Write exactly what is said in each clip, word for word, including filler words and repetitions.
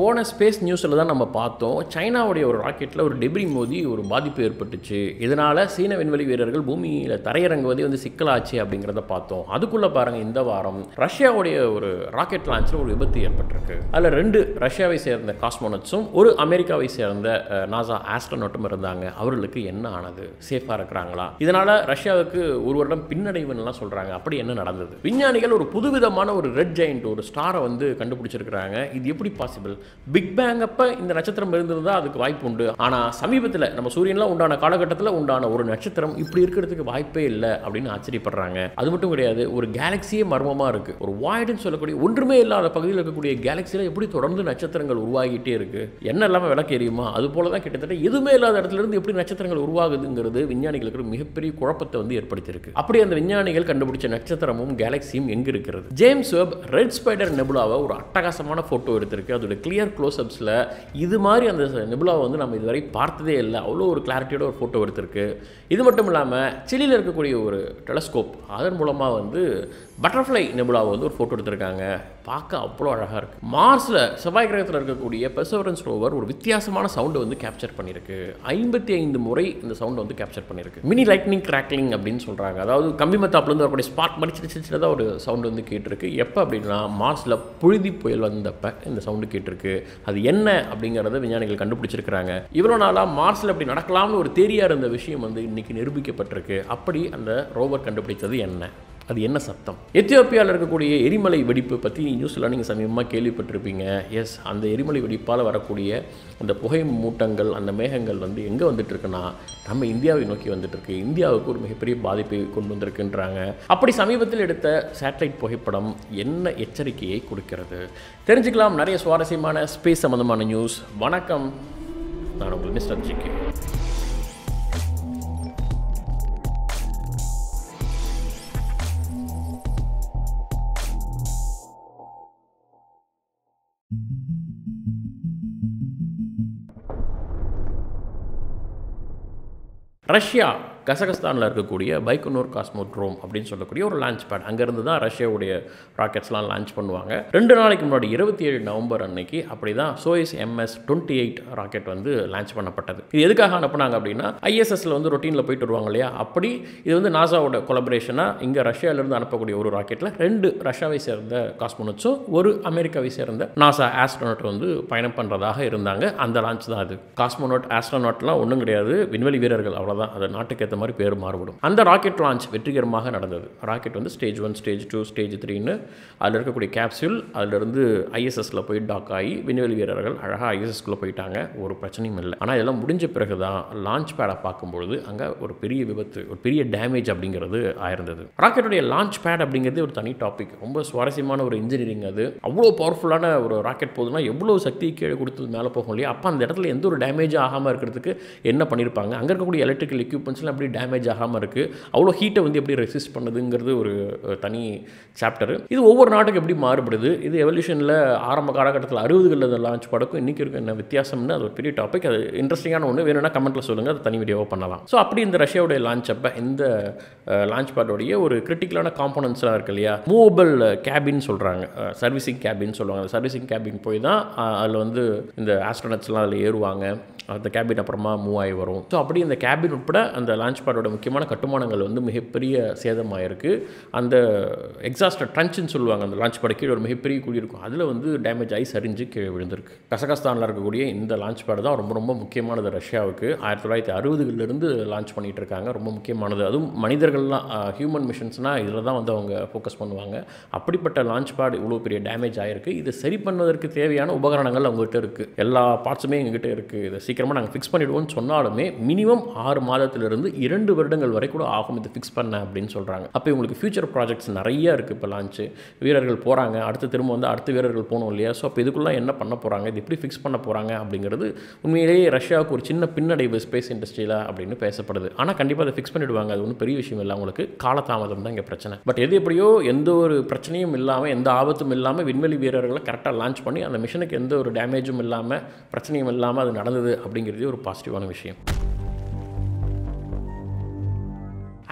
போன ஸ்பேஸ் நியூஸில் தான் நம்ம பார்த்தோம், சைனாவுடைய ஒரு ராக்கெட்டில் ஒரு டெப்ரி மோதி ஒரு பாதிப்பு ஏற்பட்டுச்சு, இதனால் சீன விண்வெளி வீரர்கள் பூமியில் தரையிறங்குவதே வந்து சிக்கலாச்சு அப்படிங்கிறத பார்த்தோம். அதுக்குள்ளே பாருங்கள், இந்த வாரம் ரஷ்யாவுடைய ஒரு ராக்கெட் லான்ச்சில் ஒரு விபத்து ஏற்பட்டிருக்கு. அதில் ரெண்டு ரஷ்யாவை சேர்ந்த காஸ்மோனட்ஸும் ஒரு அமெரிக்காவை சேர்ந்த நாசா ஆஸ்ட்ரோனட்டும் இருந்தாங்க. அவர்களுக்கு என்ன ஆனது? சேஃபாக இருக்கிறாங்களா? இதனால் ரஷ்யாவுக்கு ஒரு வருடம் பின்னடைவுன்னெலாம் சொல்கிறாங்க. அப்படி என்ன நடந்தது? விஞ்ஞானிகள் ஒரு புதுவிதமான ஒரு ரெட் ஜெயண்ட், ஒரு ஸ்டாரை வந்து கண்டுபிடிச்சிருக்கிறாங்க. இது எப்படி பாசிபிள்? பிக் பேங் அப்போ இந்த நட்சத்திரம் இருந்திருந்தால் அதுக்கு வாய்ப்பு உண்டு. ஆனால் சமீபத்தில் நம்ம சூரியன்லாம் உண்டான காலகட்டத்தில் உண்டான ஒரு நட்சத்திரம் இப்படி இருக்கிறதுக்கு வாய்ப்பே இல்லை அப்படின்னு ஆச்சரியப்படுறாங்க. அது மட்டும் கிடையாது, ஒரு கேலக்சியே மர்மமாக இருக்குது. ஒரு வாய்டுன்னு சொல்லக்கூடிய ஒன்றுமே இல்லாத பகுதியில் இருக்கக்கூடிய கேலக்சியில் எப்படி தொடர்ந்து நட்சத்திரங்கள் உருவாகிட்டே இருக்குது? என்ன இல்லாமல் விளக்கு எரியுமா? அது போல தான் கிட்டத்தட்ட எதுவுமே இல்லாத இடத்துலேருந்து எப்படி நட்சத்திரங்கள் உருவாகுதுங்கிறது விஞ்ஞானிகளுக்கு மிகப்பெரிய குழப்பத்தை வந்து ஏற்படுத்தியிருக்கு. அப்படி அந்த விஞ்ஞானிகள் கண்டுபிடிச்ச நட்சத்திரமும் கேலக்சியும் எங்கே இருக்கிறது? ஜேம்ஸ் வெப் ரெட் ஸ்பைடர் நெபுலாவை ஒரு அட்டகாசமான ஃபோட்டோ எடுத்திருக்கு. அதோட கிளியர் க்ளோஸ்அப்ஸில் இது மாதிரி அந்த நெபுலாவை வந்து நம்ம இதுவரை பார்த்ததே இல்லை, அவ்வளோ ஒரு கிளாரிட்டியோட ஒரு ஃபோட்டோ எடுத்திருக்கு. இது மட்டும் இல்லாமல் சிலியில் இருக்கக்கூடிய ஒரு டெலஸ்கோப் அதன் மூலமாக வந்து பட்டர்ஃப்ளை நெபுலாவை வந்து ஒரு ஃபோட்டோ எடுத்திருக்காங்க. பார்க்க அவ்வளோ அழகாக இருக்குது. மார்ஸில் செவ்வாய் கிரகத்தில் இருக்கக்கூடிய பெர்செவரன்ஸ் ரோவர் ஒரு வித்தியாசமான சவுண்டை வந்து கேப்சர் பண்ணியிருக்கு. ஐம்பத்தி ஐந்து முறை இந்த சவுண்டை வந்து கேப்சர் பண்ணியிருக்கு. மினி லைட்னிங் கிராக்லிங் அப்படின்னு சொல்கிறாங்க. அதாவது கம்பி மத்தாப்புலேருந்து வரக்கூடிய ஸ்பார்க் மாதிரி சின்ன சின்னதாக ஒரு சவுண்டு வந்து கேட்டிருக்கு. எப்போ அப்படின்னா மார்ஸில் புழுதி புயல் வந்தப்போ இந்த சவுண்டு கேட்டிருக்கு. அது என்ன அப்படிங்கிறத விஞ்ஞானிகள் கண்டுபிடிச்சிருக்கிறாங்க. இவ்வளோ நாளாக மார்ஸில் அப்படி நடக்கலாம்னு ஒரு தேரியாக இருந்த விஷயம் வந்து இன்றைக்கி நிரூபிக்கப்பட்டிருக்கு. அப்படி அந்த ரோவர் கண்டுபிடித்தது என்ன? அது என்ன சத்தம்? எத்தியோப்பியாவில் இருக்கக்கூடிய எரிமலை வெடிப்பு பற்றி நியூஸ்லாம் நீங்கள் சமீபமாக கேள்விப்பட்டிருப்பீங்க. எஸ், அந்த எரிமலை வெடிப்பால் வரக்கூடிய அந்த புகை மூட்டங்கள், அந்த மேகங்கள் வந்து எங்கே வந்துட்டுருக்குன்னா நம்ம இந்தியாவை நோக்கி வந்துட்டுருக்கு. இந்தியாவுக்கு ஒரு மிகப்பெரிய பாதிப்பை கொண்டு வந்திருக்குன்றாங்க. அப்படி சமீபத்தில் எடுத்த சேட்டலைட் புகைப்படம் என்ன எச்சரிக்கையை கொடுக்கிறது? தெரிஞ்சுக்கலாம் நிறைய சுவாரஸ்யமான ஸ்பேஸ் சம்மந்தமான நியூஸ். வணக்கம், நான் உங்கள் மிஸ்டர் ஜிகே. ரஷ்யா கசகஸ்தானில் இருக்கக்கூடிய பைக்கனூர் காஸ்மோட்ரோம் அப்படின்னு சொல்லக்கூடிய ஒரு லான்ச் பேட், அங்கேருந்து தான் ரஷ்யாவுடைய ராக்கெட்ஸ்லாம் லான்ச் பண்ணுவாங்க. ரெண்டு நாளைக்கு முன்னாடி இருபத்தி ஏழு நவம்பர் அன்னைக்கு அப்படி தான் Soyuz MS twenty eight rocket வந்து லான்ச் பண்ணப்பட்டது. இது எதுக்காக அனுப்புனாங்க அப்படின்னா, ஐஎஸ்எஸ்ல வந்து ரொட்டீனில் போயிட்டு வருவாங்க இல்லையா, அப்படி இது வந்து நாசாவோட கொலபரேஷனாக இங்கே ரஷ்யாவிலிருந்து அனுப்பக்கூடிய ஒரு ராக்கெட்டில் ரெண்டு ரஷ்யாவை சேர்ந்த காஸ்மோனட்ஸும் ஒரு அமெரிக்காவை சேர்ந்த நாசா ஆஸ்ட்ரோனட் வந்து பயணம் பண்ணுறதாக இருந்தாங்க. அந்த லான்ச் தான் அது. காஸ்மோனட் ஆஸ்ட்ரோனாட்லாம் ஒன்றும் கிடையாது, விண்வெளி வீரர்கள், அவ்வளோதான். அது நாட்டுக்கு ஏற்ற மாதிரி பேர் மாறுபடும். அந்த ராக்கெட் லான்ச் வெற்றிகரமாக நடந்தது. ராக்கெட் வந்து stage one, stage two, stage த்ரீன்னு அதில் இருக்கக்கூடிய கேப்சூல் அதிலிருந்து ஐஎஸ்எஸ்ல போய் டாக் ஆகி விண்வெளி வீரர்கள் அழகாக ஐஎஸ்எஸ்குள்ளே போயிட்டாங்க. ஒரு பிரச்சனையும் இல்லை. ஆனால் இதெல்லாம் முடிஞ்ச பிறகு தான் லான்ச் பேடை பார்க்கும்பொழுது அங்கே ஒரு பெரிய விபத்து, ஒரு பெரிய டேமேஜ் அப்படிங்கிறது ஆயிருந்தது. ராக்கெட்டுடைய லான்ச் பேட் அப்படிங்கிறது ஒரு தனி டாபிக், ரொம்ப சுவாரஸ்யமான ஒரு இன்ஜினியரிங். அது அவ்வளோ பவர்ஃபுல்லான ஒரு ராக்கெட் போகுதுன்னா எவ்வளோ சக்தியை கீழே கொடுத்து மேலே போகும் இல்லையா, அப்போ அந்த இடத்துல எந்த ஒரு டேமேஜ் ஆகாமல் இருக்கிறதுக்கு என்ன பண்ணியிருப்பாங்க? அங்கே இருக்கக்கூடிய எலக்ட்ரிக்கல் எக்யூப்மெண்ட்ஸ்லாம் அப்படி டேமேஜ் ஆகாமல் இருக்குது, அவ்வளோ ஹீட்டை வந்து எப்படி ரெசிஸ்ட் பண்ணுதுங்கிறது ஒரு தனி சாப்டர். இது ஒவ்வொரு நாட்டுக்கு எப்படி மாறுபடுது, இது எவல்யூஷனில் ஆரம்ப காலகட்டத்தில் அறுபதுகளில் லான்ச் படக்கும் இன்றைக்கி இருக்க என்ன வித்தியாசம்னு அது ஒரு பெரிய டாபிக். அது இன்ட்ரெஸ்டிங்கான ஒன்று, வேணும்னா கமெண்ட்டில் சொல்லுங்கள், அது தனி வீடியோவாக பண்ணலாம். ஸோ அப்படி இந்த ரஷ்யாவுடைய லான்ச் அப்போ இந்த லான்ச் பேடோடைய ஒரு கிரிட்டிக்கலான காம்போனன்ட்ஸ்லாம் இருக்குது இல்லையா, மூவபிள் கேபின்னு சொல்கிறாங்க, சர்வீசிங் கேபின்னு சொல்லுவாங்க. அந்த சர்வீசிங் கேபின் போய் தான் அதில் வந்து இந்த ஆஸ்ட்ரோனட்ஸ்லாம் அதில் ஏறுவாங்க. அந்த கேபின் அப்புறமா மூவ் ஆகி வரும். ஸோ அப்படி இந்த கேபின் உட்பட அந்த லான்ச் பேடோட முக்கியமான கட்டுமானங்கள் வந்து மிகப்பெரிய சேதமாயிருக்கு. அந்த எக்ஸாஸ்ட் ட்ரன்ச்சுன்னு சொல்லுவாங்க, அந்த லான்ச் பேட் கீழே ஒரு மிகப்பெரிய குழி இருக்கும், அதில் வந்து டேமேஜ் ஆகி சரிஞ்சு கீழே விழுந்திருக்கு. கசகஸ்தானில் இருக்கக்கூடிய இந்த லான்ச் பேட் தான் ரொம்ப ரொம்ப முக்கியமானது ரஷ்யாவுக்கு. ஆயிரத்தி தொள்ளாயிரத்தி அறுபதுகளிலிருந்து லான்ச் பண்ணிகிட்டு இருக்காங்க, ரொம்ப முக்கியமானது. அதுவும் மனிதர்கள்லாம் ஹியூமன் மிஷன்ஸ்னால் இதில் தான் வந்து அவங்க ஃபோக்கஸ் பண்ணுவாங்க. அப்படிப்பட்ட லான்ச் பேட் இவ்வளோ பெரிய டேமேஜ் ஆகிருக்கு. இதை சரி பண்ணுவதற்கு தேவையான உபகரணங்கள் அவங்ககிட்ட இருக்குது, எல்லா பார்ட்ஸுமே எங்ககிட்ட இருக்குது. இதை சீக்கிரமாக நாங்கள் ஃபிக்ஸ் பண்ணிவிடுவோம்னு சொன்னாலுமே மினிமம் ஆறு மாதத்திலிருந்து இரண்டு வருடங்கள் வரை கூட ஆகும் இது ஃபிக்ஸ் பண்ண அப்படின்னு சொல்கிறாங்க. அப்போ உங்களுக்கு ஃபியூச்சர் ப்ராஜெக்ட்ஸ் நிறைய இருக்குது. இப்போ லான்ச்சு வீரர்கள் போகிறாங்க, அடுத்து திரும்ப வந்து அடுத்த வீரர்கள் போகணும் இல்லையா, ஸோ அப்போ இதுக்குள்ளே என்ன பண்ண போகிறாங்க, இது எப்படி ஃபிக்ஸ் பண்ண போகிறாங்க அப்படிங்கிறது உண்மையிலேயே ரஷ்யாவுக்கு ஒரு சின்ன பின்னடைவு ஸ்பேஸ் இண்டஸ்ட்ரியில் அப்படின்னு பேசப்படுது. ஆனால் கண்டிப்பாக அதை ஃபிக்ஸ் பண்ணிவிடுவாங்க, அது ஒன்றும் பெரிய விஷயம் இல்லை. அவங்களுக்கு காலதாமதம் தான் இங்கே பிரச்சனை. பட் எது எப்படியோ எந்த ஒரு பிரச்சனையும் இல்லாமல், எந்த ஆபத்தும் இல்லாமல் விண்வெளி வீரர்களை கரெக்டாக லான்ச் பண்ணி அந்த மிஷனுக்கு எந்த ஒரு டேமேஜும் இல்லாமல் பிரச்சனையும் இல்லாமல் அது நடந்தது அப்படிங்கிறது ஒரு பாசிட்டிவான விஷயம்.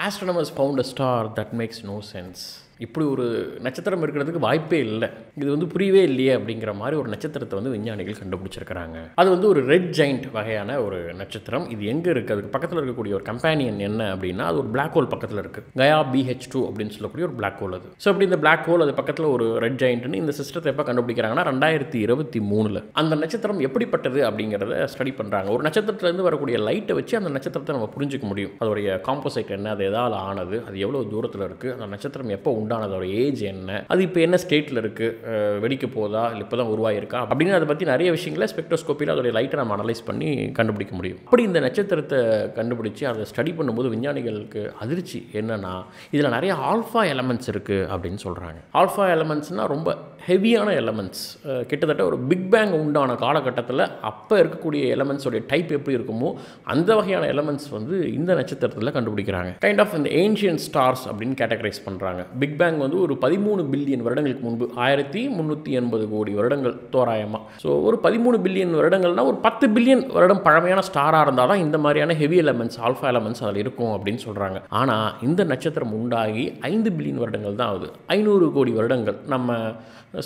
Astronomers found a star that makes no sense. இப்படி ஒரு நட்சத்திரம் இருக்கிறதுக்கு வாய்ப்பே இல்லை, இது வந்து புரியவே இல்லையே அப்படிங்கிற மாதிரி ஒரு நட்சத்திரத்தை வந்து விஞ்ஞானிகள் கண்டுபிடிச்சிருக்கிறாங்க. அது வந்து ஒரு ரெட் ஜெயிண்ட் வகையான ஒரு நட்சத்திரம். இது எங்கே இருக்குது, அதுக்கு பக்கத்தில் இருக்கக்கூடிய ஒரு கம்பேனியன் என்ன அப்படின்னா அது ஒரு பிளாக் ஹோல் பக்கத்தில் இருக்குது. கயா பிஹெச் டூ அப்படின்னு சொல்லக்கூடிய ஒரு பிளாக் ஹோல் அது. ஸோ அப்படி இந்த பிளாக் ஹோல் அது பக்கத்தில் ஒரு ரெட் ஜெயிண்ட்னு இந்த சிஸ்டத்தை எப்போ கண்டுபிடிக்கிறாங்கன்னா ரெண்டாயிரத்தி இருபத்தி மூணுல அந்த நட்சத்திரம் எப்படிப்பட்டது அப்படிங்கிறத ஸ்டடி பண்ணுறாங்க. ஒரு நட்சத்திரத்திலேருந்து வரக்கூடிய லைட்டை வச்சு அந்த நட்சத்திரத்தை நம்ம புரிஞ்சிக்க முடியும். அதோடைய காம்போசைட் என்ன, அது எதாவது ஆனது, அது எவ்வளோ தூரத்தில் இருக்குது, அந்த நட்சத்திரம் எப்போ உண்டானதோட ஏஜ் என்ன, அது இப்போ என்ன ஸ்டேட்டில் இருக்குது, வெடிக்க போதா இல்லை இப்போ தான் உருவாயிருக்கா அப்படின்னு அதை பற்றி நிறைய விஷயங்களை ஸ்பெக்ட்ரோஸ்கோப்பியில் அதோடைய லைட்டை நம்ம அனலைஸ் பண்ணி கண்டுபிடிக்க முடியும். அப்படி இந்த நட்சத்திரத்தை கண்டுபிடிச்சி அதை ஸ்டடி பண்ணும்போது விஞ்ஞானிகளுக்கு அதிர்ச்சி என்னென்னா இதில் நிறைய ஆல்ஃபா எலமெண்ட்ஸ் இருக்குது அப்படின்னு சொல்கிறாங்க. ஆல்ஃபா எலமெண்ட்ஸ்னால் ரொம்ப ஹெவியான எலமெண்ட்ஸ், கிட்டத்தட்ட ஒரு பிக் பேங் உண்டான காலகட்டத்தில் அப்போ இருக்கக்கூடிய எலமெண்ட்ஸோடைய டைப் எப்படி இருக்குமோ அந்த வகையான எலமெண்ட்ஸ் வந்து இந்த நட்சத்திரத்தில் கண்டுபிடிக்கிறாங்க. கைண்ட் ஆஃப் இந்த ஏன்ஷியன்ட் ஸ்டார்ஸ் அப்படின்னு கேட்டகரைஸ் பண்ணுறாங்க. பிக் பேங் வந்து ஒரு பதிமூணு பில்லியன் வருடங்களுக்கு முன்பு ஆயிரத்தி முந்நூற்றி எண்பது கோடி வருடங்கள் தோராயமாக. ஸோ ஒரு பதிமூணு பில்லியன் வருடங்கள்னா ஒரு பத்து பில்லியன் வருடம் பழமையான ஸ்டாராக இருந்தால் தான் இந்த மாதிரியான ஹெவி எலமெண்ட்ஸ் ஆல்ஃபா எலமெண்ட்ஸ் அதில் இருக்கும் அப்படின்னு சொல்கிறாங்க. ஆனால் இந்த நட்சத்திரம் உண்டாகி ஐந்து பில்லியன் வருடங்கள் தான் ஆகுது. ஐநூறு கோடி வருடங்கள் நம்ம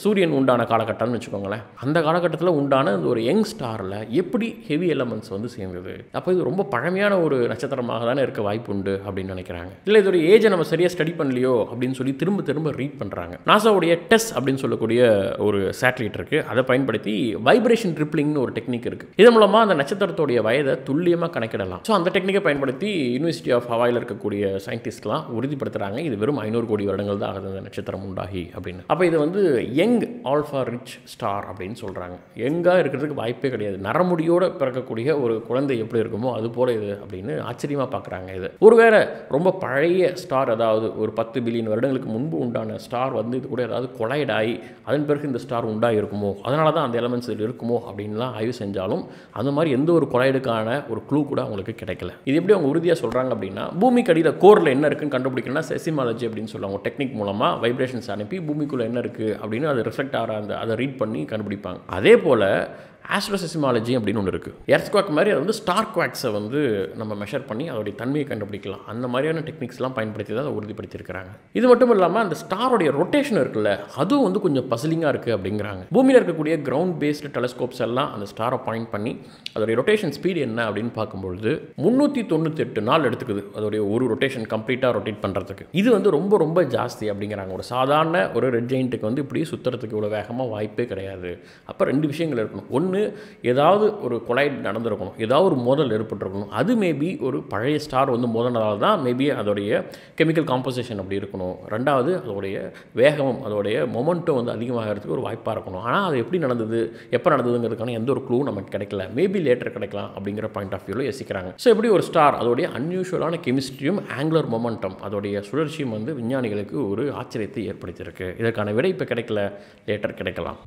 சூரியன் உண்டான காலகட்டம்னு வச்சுக்கோங்களேன். அந்த காலகட்டத்தில் உண்டான ஒரு யங் ஸ்டாரில் எப்படி ஹெவி எலமெண்ட்ஸ் வந்து சேர்ந்தது? அப்போ இது ரொம்ப பழமையான ஒரு நட்சத்திரமாக தானே இருக்க வாய்ப்பு உண்டு அப்படின்னு நினைக்கிறாங்க. இல்லை இதோட ஏஜை நம்ம சரியாக ஸ்டடி பண்ணலையோ அப்படின்னு சொல்லி திரும்ப திரும்ப ரீட் பண்ணுறாங்க. நாசாவுடைய டெஸ் அப்படின்னு சொல்லக்கூடிய ஒரு சேட்டலைட் இருக்குது. அதை பயன்படுத்தி வைப்ரேஷன் ட்ரிப்ளிங்னு ஒரு டெக்னிக் இருக்குது. இதன் மூலமாக அந்த நட்சத்திரத்துடைய வயதை துல்லியமாக கணக்கிடலாம். ஸோ அந்த டெக்னிக்கை பயன்படுத்தி யூனிவர்சிட்டி ஆஃப் ஹவாயில் இருக்கக்கூடிய சயின்டிஸ்ட்லாம் உறுதிப்படுத்துகிறாங்க இது வெறும் ஐநூறு கோடி வருடங்கள் தான் ஆகுது அந்த நட்சத்திரம் உண்டாகி அப்படின்னு. அப்போ இது வந்து யங் ஆல்ஃபா ரிச் ஸ்டார் அப்படின்னு சொல்கிறாங்க. யங்காக இருக்கிறதுக்கு வாய்ப்பே கிடையாது. நரமுடியோடு பிறக்கக்கூடிய ஒரு குழந்தை எப்படி இருக்குமோ அது போல் இது அப்படின்னு ஆச்சரியமாக பார்க்குறாங்க. இது ஒருவேளை ரொம்ப பழைய ஸ்டார், அதாவது ஒரு பத்து பில்லியன் வருடங்களுக்கு முன்பு உண்டான ஸ்டார் வந்து இது கூட ஏதாவது கொலைட் ஆகி அதன் பிறகு இந்த ஸ்டார் உண்டாகிருக்குமோ, அதனால தான் அந்த எலமெண்ட்ஸ் இதில் இருக்குமோ அப்படின்லாம் ஆய்வு செஞ்சாலும் அந்த மாதிரி எந்த ஒரு கொலைடுக்கான ஒரு க்ளூ கூட அவங்களுக்கு கிடைக்கல. இது எப்படி அவங்க உறுதியாக சொல்கிறாங்க அப்படின்னா பூமிக்கு அடியில் கோரில் என்ன இருக்குன்னு கண்டுபிடிக்கணும்னா செசிமாலஜி அப்படின்னு சொல்லுவாங்க. டெக்னிக் மூலமாக வைப்ரேஷன்ஸ் அனுப்பி பூமிக்குள்ளே என்ன இருக்குது அப்படின்னு அதை ரிஃப்ளெக்ட் ஆகிற அந்த அதை ரீட் பண்ணி கண்டுபிடிப்பாங்க. அதே போல் ஆஸ்ட்ரோசெசிமாலஜி அப்படின்னு ஒன்று இருக்குது. எர்த்குவாக் மாதிரி அது வந்து ஸ்டார் குவாக்ஸை வந்து நம்ம மெஷர் பண்ணி அதோடைய தன்மையை கண்டுபிடிக்கலாம். அந்த மாதிரியான டெக்னிக்ஸ்லாம் பயன்படுத்தி தான் அதை உறுதிப்படுத்தியிருக்கிறாங்க. இது மட்டும் இல்லாமல் அந்த ஸ்டாரோடைய ரொட்டேஷன் இருக்குல்ல அதுவும் வந்து கொஞ்சம் பசிலிங்காக இருக்குது அப்படிங்கிறாங்க. பூமியில் இருக்கக்கூடிய கிரவுண்ட் பேஸ்டு டெலஸ்கோப்ஸ் எல்லாம் அந்த ஸ்டாரை பாயிண்ட் பண்ணி அதோடைய ரொட்டேஷன் ஸ்பீடு என்ன அப்படின்னு பார்க்கும்பொழுது முந்நூற்றி தொண்ணூற்றி எட்டு நாள் எடுத்துக்குது அதோடைய ஒரு ரொட்டேஷன் கம்ப்ளீட்டாக ரொட்டேட் பண்ணுறதுக்கு. இது வந்து ரொம்ப ரொம்ப ஜாஸ்தி அப்படிங்கிறாங்க. ஒரு சாதாரண ஒரு ரெட் ஜெயிண்ட்டுக்கு வந்து இப்படி சுற்றுறதுக்கு இவ்வளோ வேகமாக வாய்ப்பே கிடையாது. அப்போ ரெண்டு விஷயங்கள் இருக்கணும். ஒன்று, ஏதாவது ஒரு கொலைட் நடந்திருக்கணும், ஏதாவது ஒரு மோதல் ஏற்பட்டிருக்கணும். அது மேபி ஒரு பழைய ஸ்டார் வந்து மோதல்னால தான் மேபி அதோடைய கெமிக்கல் காம்போசிஷன் அப்படி இருக்கணும். ரெண்டாவது அதோடைய வேகம், அதோடைய மொமெண்ட்டும் வந்து அதிகமாகிறதுக்கு ஒரு வாய்ப்பாக இருக்கணும். ஆனால் அது எப்படி நடந்தது, எப்போ நடந்ததுங்கிறதுக்கான எந்த ஒரு க்ளூ நமக்கு கிடைக்கல. மேபி லேட்டர் கிடைக்கலாம் அப்படிங்கிற பாயிண்ட் ஆஃப் வியூவில் யோசிக்கிறாங்க. ஸோ எப்படி ஒரு ஸ்டார் அதோடைய அன்யூஷுவலான கெமிஸ்ட்ரியும் ஆங்குலர் மொமெண்டம் அதோடைய சுழற்சியும் வந்து விஞ்ஞானிகளுக்கு ஒரு ஆச்சரியத்தை ஏற்படுத்தியிருக்கு. இதற்கான விடை இப்போ கிடைக்கல, லேட்டர் கிடைக்கலாம்.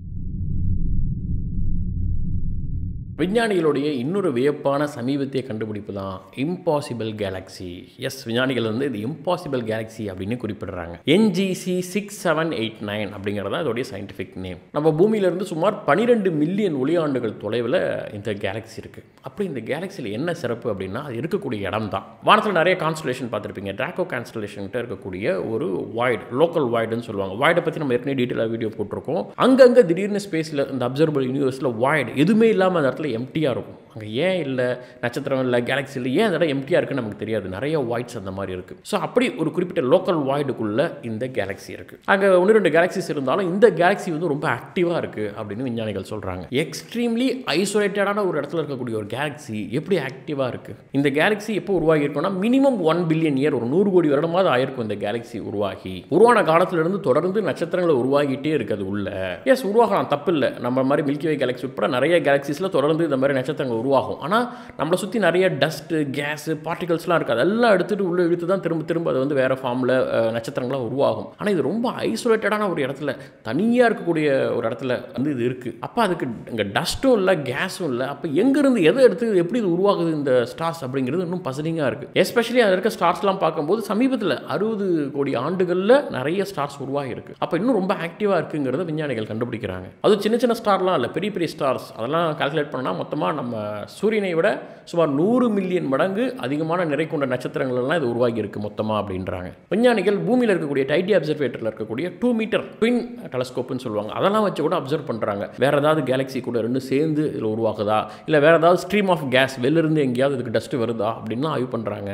விஞ்ஞானிகளுடைய இன்னொரு வியப்பான சமீபத்திய கண்டுபிடிப்பு தான் இம்பாசிபிள் கேலக்ஸி. எஸ், விஞ்ஞானிகள் வந்து இது இம்பாசிபிள் கேலக்ஸி அப்படின்னு குறிப்பிடுறாங்க. NGC six seven eight nine அப்படிங்கிறதா இதோடைய சயின்டிஃபிக் நேம். நம்ம பூமியிலேருந்து சுமார் பன்னிரெண்டு மில்லியன் ஒளியாண்டுகள் தொலைவில் இந்த கேலக்ஸி இருக்குது. அப்படி இந்த கேலக்ஸியில் என்ன சிறப்பு அப்படின்னா அது இருக்கக்கூடிய இடம் தான். வானத்தில் நிறைய கான்ஸ்டலேஷன் பார்த்துருப்பீங்க. டிராக்கோ கான்ஸ்டலேஷன்கிட்ட இருக்கக்கூடிய ஒரு வாய்டு, லோக்கல் வாய்டுன்னு சொல்லுவாங்க. வாய்டை பற்றி நம்ம ஏற்கனவே டீட்டெயிலாக வீடியோ போட்டிருக்கோம். அங்கங்கே திடீர்னு ஸ்பேஸில் இந்த அப்சர்வபிள் யூனிவர்ஸில் வாய்டு எதுவுமே இல்லாமல் அந்த இடத்துல எம்டியாக இருக்கும். அங்கே ஏன் இல்லை, நட்சத்திரம் இல்லை, கேலக்ஸி இல்லை, ஏன் அதெல்லாம் எம்டியாக இருக்குன்னு நமக்கு தெரியாது. நிறைய வாய்ட்ஸ் அந்த மாதிரி இருக்குது. ஸோ அப்படி ஒரு குறிப்பிட்ட லோக்கல் வாய்டுக்குள்ளே இந்த கேலக்ஸி இருக்குது. அங்கே ஒன்று ரெண்டு கேலக்ஸிஸ் இருந்தாலும் இந்த கேலக்ஸி வந்து ரொம்ப ஆக்டிவாக இருக்குது அப்படின்னு விஞ்ஞானிகள் சொல்கிறாங்க. எக்ஸ்ட்ரீம்லி ஐசோலேட்டடான ஒரு இடத்துல இருக்கக்கூடிய ஒரு கேலக்ஸி எப்படி ஆக்டிவாக இருக்குது? இந்த கேலக்ஸி எப்போ உருவாகி இருக்குன்னா மினிமம் ஒன் பில்லியன் இயர், ஒரு நூறு கோடி வருடமாவது ஆயிருக்கும் இந்த கேலக்ஸி உருவாகி. உருவான காலத்திலிருந்து தொடர்ந்து நட்சத்திரங்களை உருவாகிட்டே இருக்குது உள்ள. எஸ், உருவாகலாம், தப்பு இல்லை. நம்ம மாதிரி மில்கி வே கேலக்ஸி உட்பட நிறைய கேலக்ஸிஸில் தொடர்ந்து இந்த மாதிரி நட்சத்திரங்கள் உருவாகும். ஆனால் நம்மளை சுற்றி நிறைய டஸ்ட்டு, கேஸு, பார்ட்டிகல்ஸ்லாம் இருக்குது. அதெல்லாம் எடுத்துகிட்டு உள்ளே இழுத்து தான் திரும்ப திரும்ப அது வந்து வேறு ஃபார்மில் நட்சத்திரங்களாக உருவாகும். ஆனால் இது ரொம்ப ஐசோலேட்டடான ஒரு இடத்துல, தனியாக இருக்கக்கூடிய ஒரு இடத்துல வந்து இது இருக்குது. அப்போ அதுக்கு இங்கே டஸ்ட்டும் இல்லை, கேஸும் இல்லை. அப்போ எங்கேருந்து எதை எடுத்து எப்படி இது உருவாகுது இந்த ஸ்டார்ஸ் அப்படிங்கிறது இன்னும் பசிலிங்காக இருக்குது. எஸ்பெஷலி அதில் இருக்க ஸ்டார்ஸ்லாம் பார்க்கும்போது சமீபத்தில் அறுபது கோடி ஆண்டுகளில் நிறைய ஸ்டார்ஸ் உருவாகி இருக்குது. அப்போ இன்னும் ரொம்ப ஆக்டிவாக இருக்குங்கிறத விஞ்ஞானிகள் கண்டுபிடிக்கிறாங்க. அதுவும் சின்ன சின்ன ஸ்டார்லாம் இல்லை, பெரிய பெரிய ஸ்டார்ஸ். அதெல்லாம் கால்குலேட் பண்ணால் மொத்தமாக நம்ம சூரியனை விட சுமார் நூறு மில்லியன் மடங்கு அதிகமான நிறை கொண்ட நட்சத்திரங்கள்லாம் இது உருவாகி இருக்குது மொத்தமாக அப்படின்றாங்க. விஞ்ஞானிகள் பூமியில் இருக்கக்கூடிய டைட்டி அப்சர்வேட்டரில் இருக்கக்கூடிய டூ மீட்டர் ட்வின் டெலஸ்கோப்னு சொல்லுவாங்க, அதெல்லாம் வச்சு கூட அப்சர்வ் பண்ணுறாங்க. வேறு ஏதாவது கேலக்ஸி கூட ரெண்டு சேர்ந்து இதில் உருவாகுதா, இல்லை வேறு ஏதாவது ஸ்ட்ரீம் ஆஃப் கேஸ் வெளிலிருந்து எங்கேயாவது இதுக்கு டஸ்ட்டு வருதா அப்படின்லாம் ஆய்வு பண்ணுறாங்க.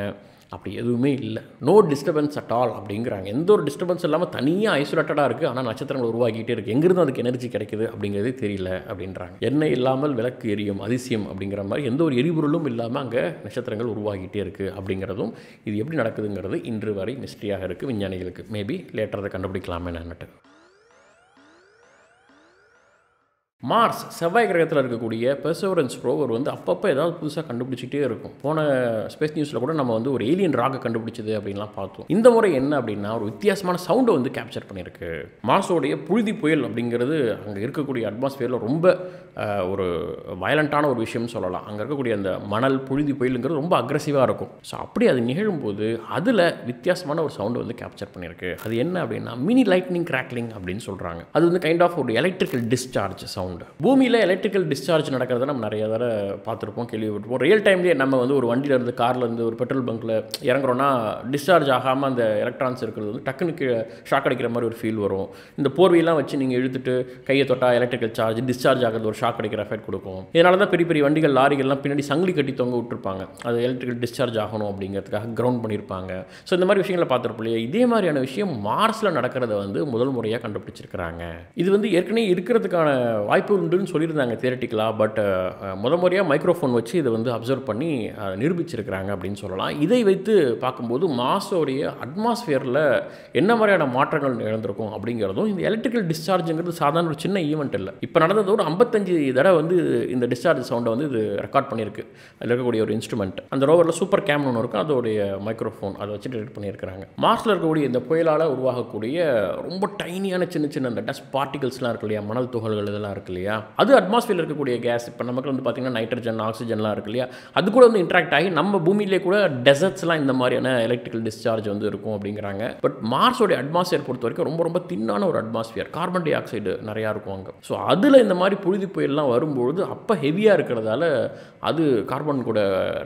அப்படி எதுவுமே இல்லை, நோ டிஸ்டர்பன்ஸ் அட் ஆல் அப்படிங்கிறாங்க. எந்த ஒரு டிஸ்டர்பன்ஸ் இல்லாமல் தனியாக ஐசோலேட்டடாக இருக்குது, ஆனால் நட்சத்திரங்கள் உருவாக்கிட்டே இருக்குது, எங்கிருந்து அதுக்கு எனர்ஜி கிடைக்குது அப்படிங்கிறதே தெரியல அப்படின்றாங்க. எண்ணெய் இல்லாமல் விளக்கு எரியும் அதிசயம் அப்படிங்கிற மாதிரி எந்த ஒரு எரிபொருளும் இல்லாமல் அங்கே நட்சத்திரங்கள் உருவாகிட்டே இருக்குது அப்படிங்கிறதும் இது எப்படி நடக்குதுங்கிறது இன்று வரை மிஸ்ட்ரியாக இருக்குது விஞ்ஞானிகளுக்கு. மேபி லேட்டர் அதை கண்டுபிடிக்கலாமே என்னன்னுட்டு. மார்ஸ் செவ்வாய் கிரகத்தில் இருக்கக்கூடிய பெர்செவரன்ஸ் ரோவர் வந்து அப்பப்போ ஏதாவது புதுசாக கண்டுபிடிச்சிட்டே இருக்கும். போன ஸ்பேஸ் நியூஸில் கூட நம்ம வந்து ஒரு ஏலியன் ராக்கை கண்டுபிடிச்சது அப்படின்லாம் பார்த்தோம். இந்த முறை என்ன அப்படின்னா ஒரு வித்தியாசமான சவுண்டை வந்து கேப்சர் பண்ணியிருக்கு. மார்ஸோடைய புழுதி புயல் அப்படிங்கிறது அங்கே இருக்கக்கூடிய அட்மாஸ்பியரில் ரொம்ப ஒரு வயலண்ட்டான ஒரு விஷயம்னு சொல்லலாம். அங்கே இருக்கக்கூடிய அந்த மணல் புழுதி புயலுங்கிறது ரொம்ப அக்ரெசிவாக இருக்கும். ஸோ அப்படி அது நிகழும்போது அதில் வித்தியாசமான ஒரு சவுண்டை வந்து கேப்சர் பண்ணியிருக்கு. அது என்ன அப்படின்னா மினி லைட்னிங் கிராக்லிங் அப்படின்னு சொல்கிறாங்க. அது வந்து கைண்ட் ஆஃப் ஒரு எலக்ட்ரிக்கல் டிஸ்சார்ஜ் சவுண்ட். பூமியில் எலக்ட்ரிக்கல் டிஸ்சார்ஜ் நடக்கிறத நம்ம நிறைய தடவை பார்த்துருப்போம், கேள்விப்பட்டிருப்போம். ரியல் டைம்லேயே நம்ம வந்து ஒரு வண்டியில் இருந்து காரில் இருந்து ஒரு பெட்ரோல் பங்க்கில் இறங்குறோன்னா டிஸ்சார்ஜ் ஆகாமல் அந்த எலக்ட்ரான்ஸ் இருக்கிறது வந்து டக்குனுக்கு ஷாக் அடிக்கிற மாதிரி ஒரு ஃபீல் வரும். இந்த போர்வையெல்லாம் வச்சு நீங்கள் இழுத்துட்டு கையை தொட்டால் எலக்ட்ரிக்கல் சார்ஜ் டிஸ்சார்ஜ் ஆகிறது ஒரு ஷாக் அடிக்கிற எஃபெக்ட் கொடுக்கும். இதனால தான் பெரிய பெரிய வண்டிகள் லாரிகள்லாம் பின்னாடி சங்கிலி கட்டி தொங்க விட்டுருப்பாங்க, அது எலக்ட்ரிக்கல் டிஸ்சார்ஜ் ஆகணும் அப்படிங்கிறதுக்காக கிரவுண்ட் பண்ணியிருப்பாங்க. ஸோ இந்த மாதிரி விஷயங்களை பார்த்துருப்போம் இல்லையா. இதே மாதிரியான விஷயம் மார்ஸில் நடக்கிறத வந்து முதல் முறையாக கண்டுபிடிச்சிருக்கிறாங்க. இது வந்து ஏற்கனவே இருக்கிறதுக்கான வாய்ப்பு உண்டுன்னு சொல்லியிருந்தாங்க தியரட்டிக்கலாக, பட் முத முறையாக மைக்ரோஃபோன் வச்சு இதை வந்து அப்சர்வ் பண்ணி நிரூபிச்சிருக்கிறாங்க அப்படின்னு சொல்லலாம். இதை வைத்து பார்க்கும்போது மார்ஸோடைய அட்மாஸ்பியரில் என்ன மாதிரியான மாற்றங்கள் நிகழ்ந்திருக்கும் அப்படிங்கிறதும், இந்த எலக்ட்ரிக்கல் டிஸ்சார்ஜுங்கிறது சாதாரண ஒரு சின்ன ஈவெண்ட் இல்லை. இப்போ நடந்தது ஒரு ஐம்பத்தஞ்சு தடவை வந்து இந்த டிஸ்சார்ஜ் சவுண்டை வந்து இது ரெக்கார்ட் பண்ணியிருக்கு அதில் இருக்கக்கூடிய ஒரு இன்ஸ்ட்ருமெண்ட். அந்த ரோவரில் சூப்பர் கேம் ஒன்று இருக்கும், அதோடைய மைக்ரோஃபோன் அதை வச்சு டிடெக்ட் பண்ணியிருக்கிறாங்க. மார்ஸில் இருக்கக்கூடிய இந்த புயலால் உருவாகக்கூடிய ரொம்ப டைனியான சின்ன சின்ன அந்த டஸ்ட் பார்ட்டிகல்ஸ்லாம் இருக்கு இல்லையா, மணல் துகள்கள் இதெல்லாம் இருக்கு இல்லையா, அது அட்மாஸ்பியரில் இருக்கக்கூடிய கேஸ். இப்போ நமக்கு வந்து பார்த்தீங்கன்னா நைட்ரஜன் ஆக்சிஜன்லாம் இருக்கு இல்லையா, அது கூட வந்து இன்ட்ராக்ட் ஆகி நம்ம பூமியிலே கூட டெசர்ட்ஸ்லாம் இந்த மாதிரியான எலக்ட்ரிக்கல் டிஸ்சார்ஜ் வந்து இருக்கும் அப்படிங்கிறாங்க. பட் மார்ஸோடைய அட்மாஸ்பியர் பொறுத்த வரைக்கும் ரொம்ப ரொம்ப தின்னான ஒரு அட்மாஸ்பியர், கார்பன் டை ஆக்சைடு நிறையா இருக்கும் அங்கே. ஸோ அதில் இந்த மாதிரி புழுதி புயல்லாம் வரும்பொழுது அப்போ ஹெவியாக இருக்கிறதால அது கார்பன் கூட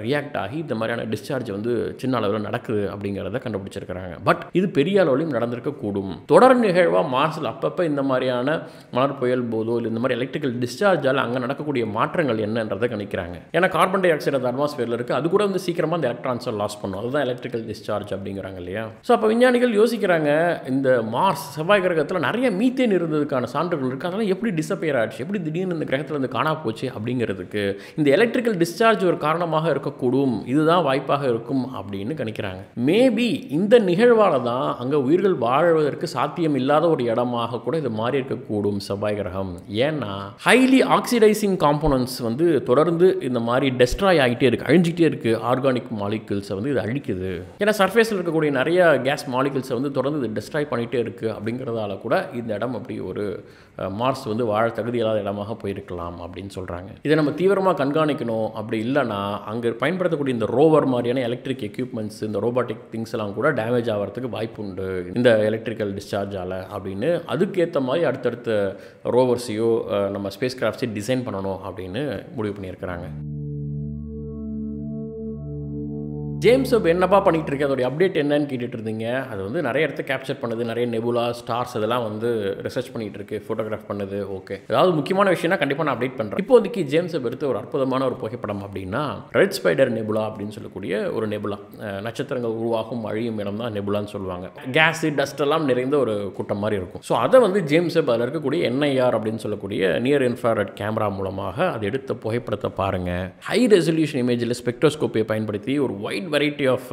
ரியாக்ட் ஆகி இந்த மாதிரியான டிஸ்சார்ஜ் வந்து சின்ன அளவில் நடக்குது அப்படிங்கிறத கண்டுபிடிச்சிருக்கிறாங்க. பட் இது பெரிய அளவுலையும் நடந்திருக்க கூடும். தொடர் நிகழ்வாக மார்ஸில் அப்பப்போ இந்த மாதிரியான மலர் புயல் போதோ இந்த மாதிரி எலக்ட்ரிக்கல் டிஸ்சார்ஜால் அங்கே நடக்கக்கூடிய மாற்றங்கள் என்னன்றதை கணிக்கிறாங்க. ஏன்னா கார்பன் டை ஆக்சைடு அந்த அட்மாஸ்பியரில் இருக்குது, அது கூட வந்து சீக்கிரமாக அந்த எலக்ட்ரான்ஸை லாஸ் பண்ணும், அதுதான் எலக்ட்ரிக்கல் டிஸ்சார்ஜ் அப்படிங்கிறாங்க இல்லையா. ஸோ அப்போ விஞ்ஞானிகள் யோசிக்கிறாங்க, இந்த மார்ஸ் செவ்வாய் கிரகத்தில் நிறைய மீத்தேன் இருந்ததுக்கான சான்றுகள் இருக்குது, அதெல்லாம் எப்படி டிஸப்பியர் ஆகிடுச்சு, எப்படி திடீர்னு இந்த கிரகத்தில் வந்து காணா போச்சு அப்படிங்கிறதுக்கு இந்த எலக்ட்ரிக்கல் டிஸ்சார்ஜ் ஒரு காரணமாக இருக்கக்கூடும், இதுதான் வாய்ப்பாக இருக்கும் அப்படின்னு கணிக்கிறாங்க. மேபி இந்த நிகழ்வால் தான் அங்கே உயிர்கள் வாழ்வதற்கு சாத்தியம் இல்லாத ஒரு இடமாக கூட இது மாறி இருக்கக்கூடும் செவ்வாய் கிரகம். ஏன்னா ஹைலி ஆக்சிடைசிங் காம்போனன்ட்ஸ் வந்து தொடர்ந்து இந்த மாதிரி டெஸ்ட்ராய் ஆகிட்டே இருக்குது, அழிஞ்சிக்கிட்டே இருக்குது. ஆர்கானிக் மாலிகுல்ஸை வந்து இது அழிக்குது. ஏன்னா சர்ஃபேஸில் இருக்கக்கூடிய நிறைய கேஸ் மாலிகுல்ஸை வந்து தொடர்ந்து இது டெஸ்ட்ராய் பண்ணிகிட்டே இருக்குது. அப்படிங்கிறதால கூட இந்த இடம் அப்படி ஒரு மார்ஸ் வந்து வாழ தகுதி இல்லாத இடமாக போயிருக்கலாம் அப்படின்னு சொல்கிறாங்க. இதை நம்ம தீவிரமாக கண்காணிக்கணும். அப்படி இல்லைனா அங்கே பயன்படுத்தக்கூடிய இந்த ரோவர் மாதிரியான எலக்ட்ரிக் எக்யூப்மெண்ட்ஸ், இந்த ரோபாட்டிக் திங்ஸ் எல்லாம் கூட டேமேஜ் ஆகிறதுக்கு வாய்ப்பு உண்டு இந்த எலக்ட்ரிக்கல் டிஸ்சார்ஜால் அப்படின்னு. அதுக்கேற்ற மாதிரி அடுத்தடுத்த ரோவர்ஸ் நம்ம ஸ்பேஸ் கிராஃப்ட்ஸை டிசைன் பண்ணணும் அப்படின்னு முடிவு பண்ணியிருக்கிறாங்க. ஜேம்ஸ் வெப் என்னப்பா பண்ணிகிட்டு இருக்கு, அதோடைய அப்டேட் என்னன்னு கேட்டுட்டு இருந்தீங்க. அது வந்து நிறைய இடத்த கேப்சர் பண்ணுது, நிறைய நெபுலா ஸ்டார்ஸ் அதெல்லாம் வந்து ரிசர்ச் பண்ணிகிட்டு இருக்கு, ஃபோட்டோகிராஃப் பண்ணுது. ஓகே, அதாவது முக்கியமான விஷயம்னா கண்டிப்பாக நான் அப்டேட் பண்ணுறேன். இப்போதைக்கு ஜேம்ஸ் வெப் எடுத்து ஒரு அற்புதமான ஒரு புகைப்படம் அப்படின்னா ரெட் ஸ்பைடர் நெபுலா அப்படின்னு சொல்லக்கூடிய ஒரு நெபுலா, நட்சத்திரங்கள் உருவாகும் அழியும் இடம் தான் நெபுலான்னு சொல்லுவாங்க. கேஸு டஸ்ட் எல்லாம் நிறைந்த ஒரு கூட்டம் மாதிரி இருக்கும். ஸோ அதை வந்து ஜேம்ஸ் வெப் அதில் இருக்கக்கூடிய என்ஐஆர் அப்படின்னு சொல்லக்கூடிய நியர் இன்ஃப்ராரெட் கேமரா மூலமாக அது எடுத்த புகைப்படத்தை பாருங்கள். ஹை ரெசல்யூஷன் இமேஜில் ஸ்பெக்ட்ரோஸ்கோப்பியை பயன்படுத்தி ஒரு வைட் வெரைட்டி ஆஃப்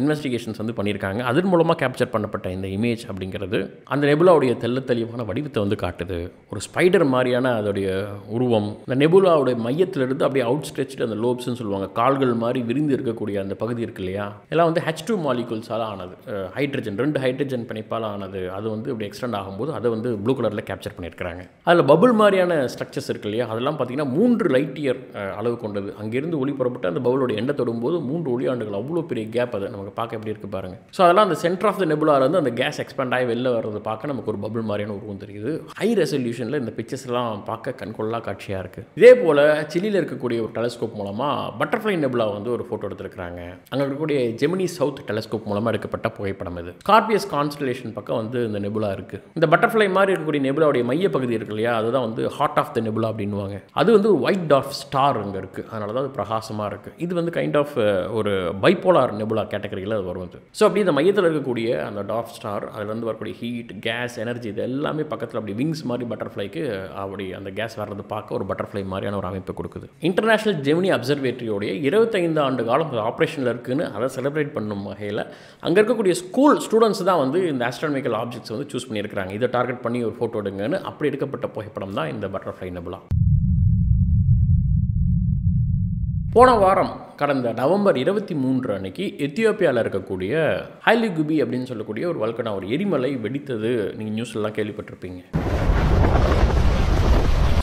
இன்வெஸ்டிகேஷன்ஸ் வந்து பண்ணியிருக்காங்க. அதன் மூலமாக கேப்சர் பண்ணப்பட்ட இந்த இமேஜ் அப்படிங்கிறது அந்த நெபுலாவுடைய தெல்ல தெளிவான வடிவத்தை வந்து காட்டுது. ஒரு ஸ்பைடர் மாதிரியான அதோடைய உருவம், இந்த நெபுலாவுடைய மையத்திலிருந்து அப்படியே அவுட் ஸ்ட்ரெச் அந்த லோப்ஸ்ன்னு சொல்லுவாங்க, கால்கள் மாதிரி விரிந்து இருக்கக்கூடிய அந்த பகுதி இருக்கு இல்லையா, எல்லாம் வந்து ஹெச் டூ மாலிகுல்ஸால் ஆனது, ஹைட்ரஜன் ரெண்டு ஹைட்ரஜன் பிணைப்பால் ஆனது. அது வந்து இப்படி எக்ஸ்டெண்ட் ஆகும்போது அதை வந்து ப்ளூ கலரில் கேப்சர் பண்ணியிருக்கிறாங்க. அதில் பபுள் மாதிரியான ஸ்ட்ரக்சர்ஸ் இருக்கு இல்லையா, அதெல்லாம் பார்த்தீங்கன்னா மூன்று லைட் இயர் அளவு கொண்டது. அங்கிருந்து ஒளி புறப்பட்டு அந்த பபுளோட எண்டை தொடும்போது மூன்று ஒளியாண்டு கிலோமீட்டர்கள், அவ்வளோ பெரிய கேப் அது. நமக்கு பார்க்க எப்படி இருக்குது பாருங்கள். ஸோ அதெல்லாம் அந்த சென்டர் ஆஃப் த நெபுலாலேருந்து அந்த கேஸ் எக்ஸ்பேண்ட் ஆகி வெளில வர்றது பார்க்க நமக்கு ஒரு பபுள் மாதிரியான உருவம் தெரியுது. ஹை ரெசல்யூஷனில் இந்த பிக்சர்ஸ்லாம் பார்க்க கண்கொள்ளா காட்சியாக இருக்குது. இதே போல் சிலியில் இருக்கக்கூடிய ஒரு டெலஸ்கோப் மூலமாக பட்டர்ஃப்ளை நெபுலா வந்து ஒரு ஃபோட்டோ எடுத்துருக்காங்க. அங்கே இருக்கக்கூடிய ஜெமினி சவுத் டெலஸ்கோப் மூலமாக எடுக்கப்பட்ட புகைப்படம் இது. ஸ்கார்பியஸ் கான்ஸ்டலேஷன் பக்கம் வந்து இந்த நெபுலா இருக்குது. இந்த பட்டர்ஃப்ளை மாதிரி இருக்கக்கூடிய நெபுலாவுடைய மைய பகுதி இருக்கு இல்லையா, அதுதான் வந்து ஹார்ட் ஆஃப் த நெபுலா அப்படின்வாங்க. அது வந்து ஒரு ஒயிட் டார்ஃப் ஸ்டார் அங்கே இருக்குது, அதனால தான் அது பிரகாசமாக இருக்குது. இது வந்து கைண்ட் ஆஃப் ஒரு பைபோலார் நெபுலா கேட்டகரியில் அது வருவது. ஸோ அப்படி இந்த மையத்தில் இருக்கக்கூடிய அந்த டார்ஃப் ஸ்டார், அதுலேருந்து வரக்கூடிய ஹீட், கேஸ், எனர்ஜி இது எல்லாமே பக்கத்தில் அப்படி விங்ஸ் மாதிரி பட்டர்ஃப்ளைக்கு அப்படி அந்த கேஸ் வர்றது பார்க்க ஒரு பட்டர்ஃப்ளை மாதிரியான ஒரு அமைப்பு கொடுக்குது. இன்டர்நேஷனல் ஜெமினி அப்சர்வேட்டரியோடைய இருபத்தைந்து ஆண்டு காலம் ஆப்ரேஷனில் இருக்குன்னு அதை செலிப்ரேட் பண்ணும் வகையில் அங்கே இருக்கக்கூடிய ஸ்கூல் ஸ்டூடெண்ட்ஸ் தான் வந்து இந்த ஆஸ்ட்ரானமிக்கல் ஆப்ஜெக்ட்ஸ் வந்து சூஸ் பண்ணியிருக்கிறாங்க. இதை டார்கெட் பண்ணி ஒரு ஃபோட்டோ எடுங்கன்னு அப்படி எடுக்கப்பட்ட புகைப்படம் தான் இந்த பட்டர்ஃப்ளை நெபுலா. போன வாரம் கடந்த நவம்பர் இருபத்தி மூன்று அன்னைக்கு எத்தியோப்பியாவில் இருக்கக்கூடிய ஹைலி குபி அப்படின்னு சொல்லக்கூடிய ஒரு வல்கனா, ஒரு எரிமலை வெடித்தது நீங்கள் நியூஸ்லாம் கேள்விப்பட்டிருப்பீங்க.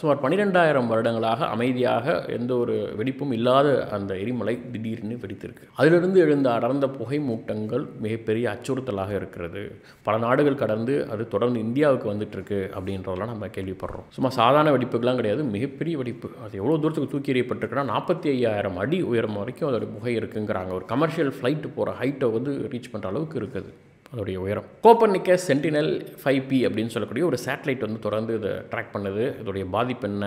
சுமார் பன்னிரெண்டாயிரம் வருடங்களாக அமைதியாக எந்த ஒரு வெடிப்பும் இல்லாத அந்த எரிமலை திடீர்னு வெடித்திருக்கு. அதிலிருந்து எழுந்த அடர்ந்த புகை மூட்டங்கள் மிகப்பெரிய அச்சுறுத்தலாக இருக்கிறது. பல நாடுகள் கடந்து அது தொடர்ந்து இந்தியாவுக்கு வந்துட்டுருக்கு அப்படின்றதெல்லாம் நம்ம கேள்விப்படுறோம். சும்மா சாதாரண வெடிப்புகள்லாம் கிடையாது, மிகப்பெரிய வெடிப்பு. அது எவ்வளோ தூரத்துக்கு தூக்கி எறியப்பட்டிருக்குன்னா நாற்பத்தி ஐயாயிரம் அடி உயரம் வரைக்கும் அதோட புகை இருக்குங்கிறாங்க. ஒரு கமர்ஷியல் ஃப்ளைட்டு போகிற ஹைட்டை வந்து ரீச் பண்ணுற அளவுக்கு இருக்குது அதோடைய உயரம். கோப்பர்னிக்கஸ் சென்டினல் ஃபைவ் பி அப்படின்னு சொல்லக்கூடிய ஒரு சேட்டலைட் வந்து தொடர்ந்து இதை ட்ராக் பண்ணுது. இதோடைய பாதிப்பு என்ன,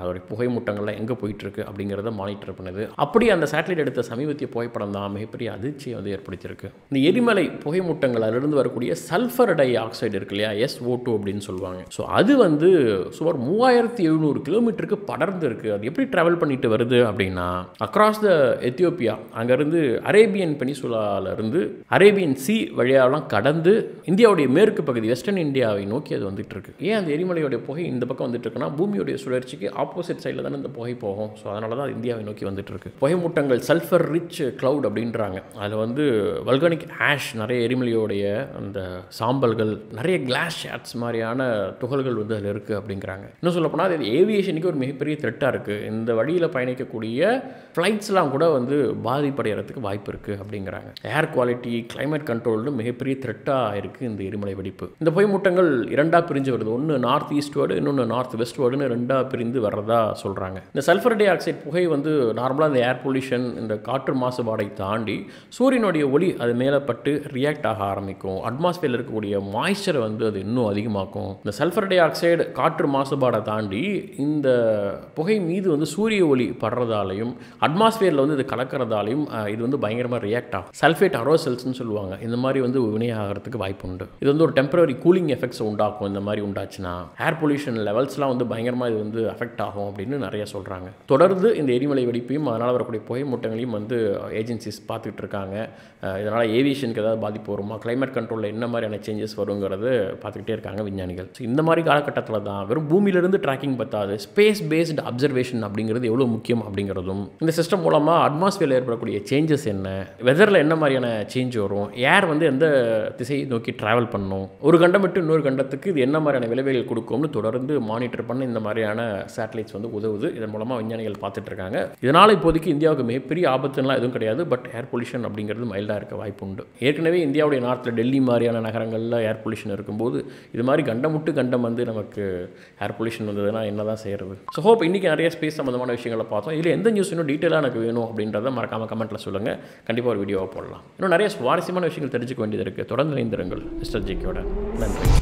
அதோடைய புகை மூட்டங்கள்லாம் எங்கே போயிட்டுருக்கு அப்படிங்கிறத மானிட்டர் பண்ணுது. அப்படி அந்த சேட்டலைட் எடுத்த சமீபத்திய புகைப்படம் தான் மிகப்பெரிய அதிர்ச்சியை வந்து ஏற்படுத்தியிருக்கு. இந்த எரிமலை புகை மூட்டங்கள் அதிலிருந்து வரக்கூடிய சல்ஃபர் டை ஆக்சைடு இருக்கு இல்லையா, எஸ் ஓ டூ அப்படின்னு சொல்லுவாங்க. ஸோ அது வந்து சுமார் மூவாயிரத்தி எழுநூறு கிலோமீட்டருக்கு படர்ந்து இருக்குது. அது எப்படி ட்ராவல் பண்ணிட்டு வருது அப்படின்னா, அக்ராஸ் த எத்தியோப்பியா, அங்கேருந்து அரேபியன் பெனிசுலாவிலிருந்து அரேபியன் சி வழியாக கடந்து இந்தியாவுடைய மேற்கு பகுதி வெஸ்டர்ன் இந்தியாவை நோக்கி அது வந்துட்டு இருக்கு. ஏன் அந்த எரிமலையோட புகை இந்த பக்கம் வந்துட்டு இருக்குன்னா, பூமியோடைய சுழற்சிக்கு ஆப்போசிட் சைடில் தானே இந்த புகை போகும். ஸோ அதனால தான் இந்தியாவை நோக்கி வந்துட்டு இருக்கு. புகை மூட்டங்கள் சல்ஃபர் ரிச் கிளவுட் அப்படின்றாங்க. அதில் வந்து வல்கனிக் ஆஷ், நிறைய எரிமலையோடைய அந்த சாம்பல்கள், நிறைய கிளாஸ் ஷேட்ஸ் மாதிரியான துகள்கள் வந்து அதில் இருக்குது அப்படிங்கிறாங்க. இன்னும் சொல்லப்போனால் அது ஏவியேஷனுக்கு ஒரு மிகப்பெரிய த்ரெட்டாக இருக்குது. இந்த வழியில் பயணிக்கக்கூடிய ஃப்ளைட்ஸ்லாம் கூட வந்து பாதிப்படைகிறதுக்கு வாய்ப்பு இருக்குது அப்படிங்கிறாங்க. ஏர் குவாலிட்டி, கிளைமேட் கண்ட்ரோல்னு மிகப்பெரிய த்ரெட்டாக இருக்குது இந்த எரிமலை வெடிப்பு. இந்த புகை மூட்டங்கள் இரண்டாக பிரிஞ்சு வருது. ஒன்று நார்த் ஈஸ்ட்வேர்டு, இன்னொன்று நார்த் வெஸ்ட்வேர்டுன்னு ரெண்டாக பிரிந்து வர்றதா சொல்கிறாங்க. இந்த சல்ஃபர் டை ஆக்சைடு புகை வந்து நார்மலாக இந்த ஏர் பொல்யூஷன், இந்த காற்று மாசுபாடை தாண்டி சூரியனுடைய ஒளி அது மேலே பட்டு ரியாக்ட் ஆக ஆரம்பிக்கும். அட்மாஸ்பியரில் இருக்கக்கூடிய மாய்ச்சரை வந்து அது இன்னும் அதிகமாக்கும். இந்த சல்ஃபர் டை ஆக்சைடு காற்று மாசுபாடை தாண்டி இந்த புகை மீது வந்து சூரிய ஒளி படுறதாலையும் அட்மாஸ்பியரில் வந்து இது கலக்கிறதாலையும் இது வந்து பயங்கரமாக ரியாக்ட் ஆகும். சல்ஃபேட் அரோசல்ஸ்ன்னு சொல்லுவாங்க. இந்த மாதிரி வந்து வினையாகிறதுக்கு வாய்ப்பு உண்டு. இது வந்து ஒரு டெம்பரரி கூலிங் எஃபெக்ட்ஸ் உண்டாக்கும். இந்த மாதிரி உண்டாச்சுன்னா ஏர் பொல்யூஷன் லெவல்ஸ்லாம் வந்து பயங்கரமாக இது வந்து அஃபெக்ட் ஆகும் அப்படின்னு நிறைய சொல்கிறாங்க. தொடர்ந்து இந்த எரிமலை வெடிப்பையும் அதனால் வரக்கூடிய புகை மூட்டங்களையும் வந்து ஏஜென்சிஸ் பார்த்துக்கிட்டு இருக்காங்க. இதனால் ஏவியேஷனுக்கு ஏதாவது பாதிப்பு வருமா, கிளைமேட் கண்ட்ரோலில் என்ன மாதிரியான சேஞ்சஸ் வருங்கிறது பார்த்துக்கிட்டே இருக்காங்க விஞ்ஞானிகள். ஸோ இந்த மாதிரி காலகட்டத்தில் தான் வெறும் பூமியிலிருந்து ட்ராக்கிங் பற்றாது, ஸ்பேஸ் பேஸ்டு அப்சர்வேஷன் அப்படிங்கிறது எவ்வளோ முக்கியம் அப்படிங்கிறதும், இந்த சிஸ்டம் மூலமாக அட்மாஸ்பியரில் ஏற்படக்கூடிய சேஞ்சஸ் என்ன, வெதரில் என்ன மாதிரியான சேஞ்ச் வரும், ஏர் வந்து எந்த திசையை நோக்கி டிராவல் பண்ணும், ஒரு கண்டம் விட்டு இன்னொரு கண்டத்துக்கு இது என்ன மாதிரியான விளைவுகள் கொடுக்கும்னு தொடர்ந்து மானிட்டர் பண்ண இந்த மாதிரியான சேட்டலைட்ஸ் வந்து உதவுது. இதன் மூலமாக விஞ்ஞானிகள் பார்த்துட்டு இருக்காங்க. இதனால் இப்போதைக்கு இந்தியாவுக்கு மிகப்பெரிய ஆபத்துலாம் எதுவும் கிடையாது. பட் ஏர் பொல்யூஷன் அப்படிங்கிறது மைல்டாக இருக்க வாய்ப்பு உண்டு. ஏற்கனவே இந்தியாவுடைய நார்த்தில் டெல்லி மாதிரியான நகரங்களில் ஏர் பொல்யூஷன் இருக்கும்போது இது மாதிரி கண்டம் விட்டு கண்டம் வந்து நமக்கு ஏர் பொல்யூஷன் வந்ததுன்னா என்ன தான் செய்கிறது. ஸோ ஹோப் இன்றைக்கி நிறைய ஸ்பேஸ் சம்மந்தமான விஷயங்களை பார்த்தோம். இதில் எந்த நியூஸ் இன்னும் டீட்டெயிலாக எனக்கு வேணும் அப்படின்றத மறக்காமல் கமெண்ட்டில் சொல்லுங்கள். கண்டிப்பாக ஒரு வீடியோவை போடலாம். இன்னும் நிறைய சுவாரஸ்யமான விஷயங்கள் தெரிஞ்சுக்க வேண்டியது இருக்குது. தொடர்ந்து இணைந்திருங்கள் மிஸ்டர் ஜேகேயோட. நன்றி.